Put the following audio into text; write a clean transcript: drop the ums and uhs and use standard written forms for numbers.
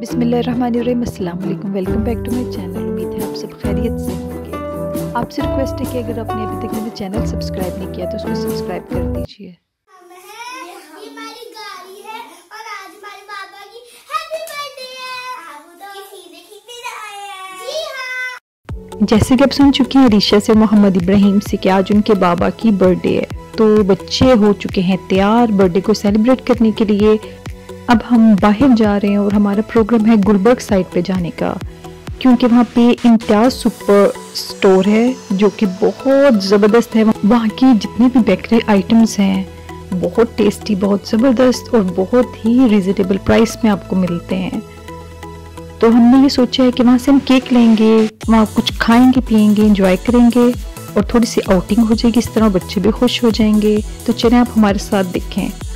बिस्मिल्लाहिर्रहमानिर्रहीम, अस्सलाम वालेकुम। Welcome back to my channel. उम्मीद है आप सब खैरियत से होंगे। आपसे रिक्वेस्ट है कि अगर आपने अभी तक मेरा चैनल सब्सक्राइब नहीं किया तो उसको सब्सक्राइब कर दीजिए। जैसे कि आप सुन चुकी हैं रीशा से मोहम्मद इब्राहिम से कि आज उनके बाबा की बर्थडे है, तो बच्चे हो चुके हैं तैयार बर्थडे को सेलिब्रेट करने के लिए। अब हम बाहर जा रहे हैं और हमारा प्रोग्राम है गुलबर्ग साइड पे जाने का, क्योंकि वहाँ पे इम्तियाज़ सुपर स्टोर है जो कि बहुत ज़बरदस्त है। वहाँ की जितनी भी बेकरी आइटम्स हैं बहुत टेस्टी, बहुत ज़बरदस्त और बहुत ही रिजनेबल प्राइस में आपको मिलते हैं। तो हमने ये सोचा है कि वहाँ से हम केक लेंगे, वहाँ कुछ खाएंगे पियेंगे, इंजॉय करेंगे और थोड़ी सी आउटिंग हो जाएगी। इस तरह बच्चे भी खुश हो जाएंगे। तो चलें आप हमारे साथ देखें।